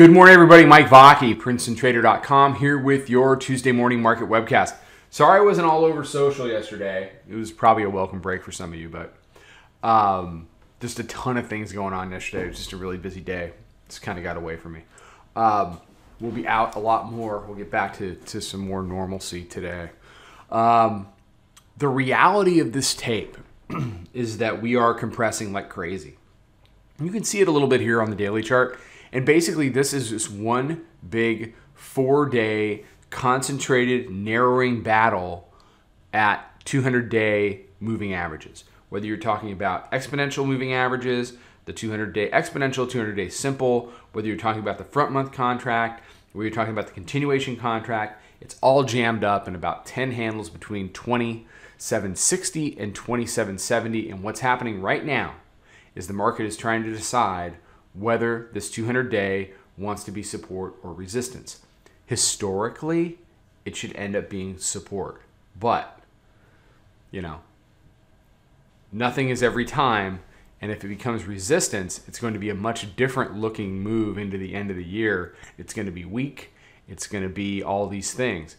Good morning, everybody. Mike Vacchi, PrincetonTrader.com, here with your Tuesday morning market webcast. Sorry I wasn't all over social yesterday. It was probably a welcome break for some of you, but just a ton of things going on yesterday. It was just a really busy day. It's kind of got away from me. We'll be out a lot more. We'll get back to some more normalcy today. The reality of this tape is that we are compressing like crazy. You can see it a little bit here on the daily chart. And basically, this is just one big four-day concentrated narrowing battle at 200-day moving averages. Whether you're talking about exponential moving averages, the 200-day exponential, 200-day simple, whether you're talking about the front-month contract, whether you're talking about the continuation contract, it's all jammed up in about 10 handles between 2760 and 2770. And what's happening right now is the market is trying to decide whether this 200-day wants to be support or resistance. Historically, it should end up being support. But, you know, nothing is every time. And if it becomes resistance, it's going to be a much different looking move into the end of the year. It's going to be weak. It's going to be all these things.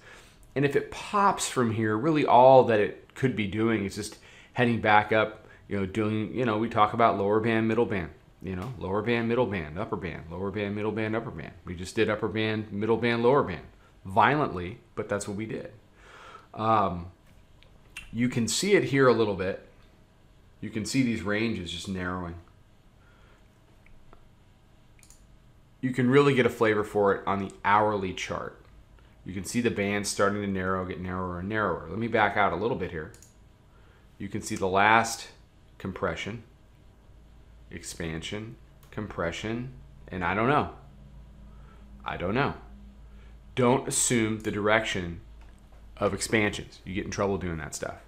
And if it pops from here, really all that it could be doing is just heading back up, you know, doing, you know, we talk about lower band, middle band. You know, lower band, middle band, upper band, lower band, middle band, upper band. We just did upper band, middle band, lower band. Violently, but that's what we did. You can see it here a little bit. You can see these ranges just narrowing. You can really get a flavor for it on the hourly chart. You can see the bands starting to narrow, get narrower and narrower. Let me back out a little bit here. You can see the last compression. Expansion, compression, and I don't know. I don't know. Don't assume the direction of expansions. You get in trouble doing that stuff.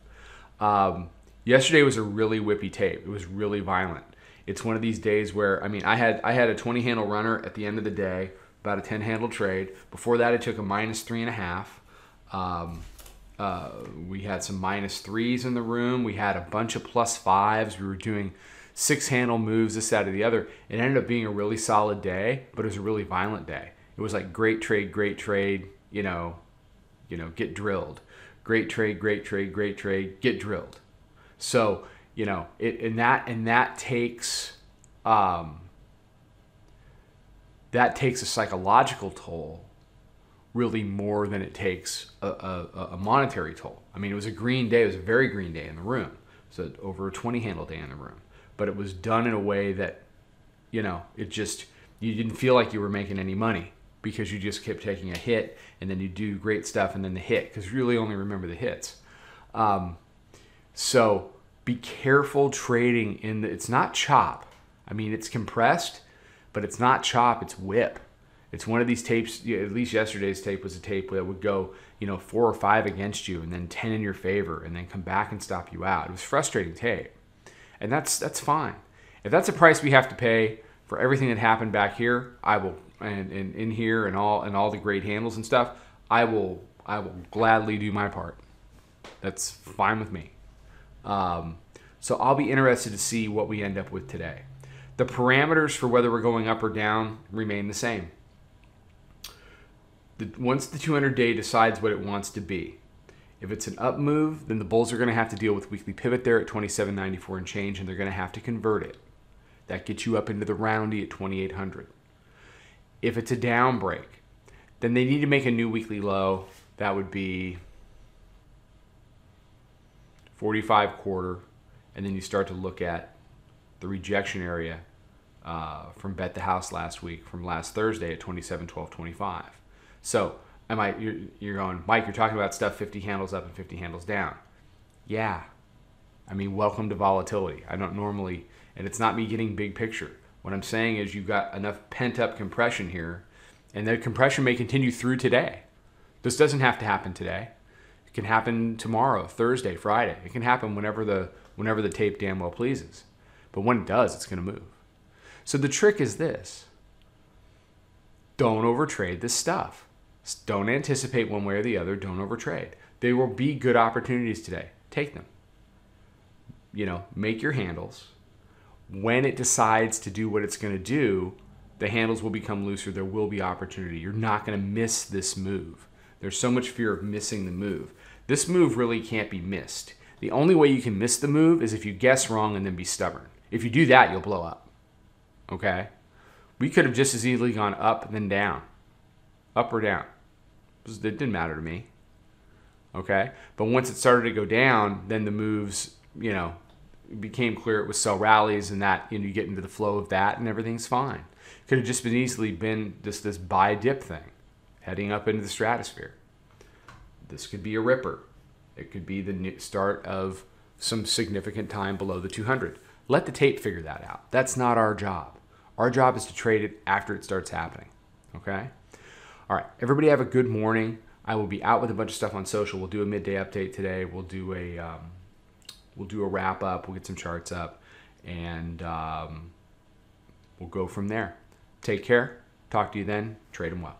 Yesterday was a really whippy tape. It was really violent. It's one of these days where, I mean, I had a 20 handle runner at the end of the day, about a 10 handle trade. Before that, I took a -3.5. We had some -3s in the room. We had a bunch of +5s. We were doing six handle moves, this, that, or the other. It ended up being a really solid day, but it was a really violent day. It was like great trade, you know, get drilled. Great trade, get drilled. So, you know, and that takes a psychological toll, really more than it takes a monetary toll. I mean, it was a green day. It was a very green day in the room. So over a 20 handle day in the room. But it was done in a way that, you know, it just, you didn't feel like you were making any money because you just kept taking a hit and then you do great stuff and then the hit, because you really only remember the hits. So be careful trading in the, it's not chop. I mean, it's compressed, but it's not chop, it's whip. It's one of these tapes, at least yesterday's tape was a tape that would go, you know, 4 or 5 against you and then 10 in your favor and then come back and stop you out. It was frustrating tape. And that's fine. If that's a price we have to pay for everything that happened back here, I will, and in here and all the great handles and stuff, I will gladly do my part. That's fine with me. So I'll be interested to see what we end up with today. The parameters for whether we're going up or down remain the same. Once the 200-day decides what it wants to be. If it's an up move, then the bulls are going to have to deal with weekly pivot there at 2794 and change, and they're going to have to convert it. That gets you up into the roundy at 2800. If it's a down break, then they need to make a new weekly low. That would be 45.25, and then you start to look at the rejection area from Bet the House last week, from last Thursday at 2712.25. So you're going, Mike, you're talking about stuff 50 handles up and 50 handles down. Yeah. I mean, welcome to volatility. I don't normally, and it's not me getting big picture. What I'm saying is you've got enough pent-up compression here, and that compression may continue through today. This doesn't have to happen today. It can happen tomorrow, Thursday, Friday. It can happen whenever the tape damn well pleases. But when it does, it's going to move. So the trick is this. Don't overtrade this stuff. Don't anticipate one way or the other. Don't overtrade. There will be good opportunities today. Take them. You know, make your handles. When it decides to do what it's going to do, the handles will become looser. There will be opportunity. You're not going to miss this move. There's so much fear of missing the move. This move really can't be missed. The only way you can miss the move is if you guess wrong and then be stubborn. If you do that, you'll blow up. Okay? We could have just as easily gone up than down. Up or down. It didn't matter to me. Okay? But once it started to go down, then the moves, you know, it became clear it was sell rallies and that, you know, you get into the flow of that and everything's fine. Could have just been easily been just this buy dip thing, heading up into the stratosphere. This could be a ripper. It could be the start of some significant time below the 200. Let the tape figure that out. That's not our job. Our job is to trade it after it starts happening. Okay? All right. Everybody have a good morning. I will be out with a bunch of stuff on social. We'll do a midday update today. We'll do a wrap up. We'll get some charts up, and we'll go from there. Take care. Talk to you then. Trade them well.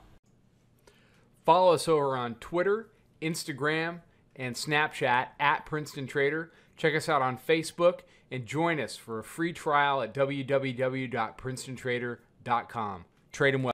Follow us over on Twitter, Instagram, and Snapchat at Princeton Trader. Check us out on Facebook and join us for a free trial at www.PrincetonTrader.com. Trade them well.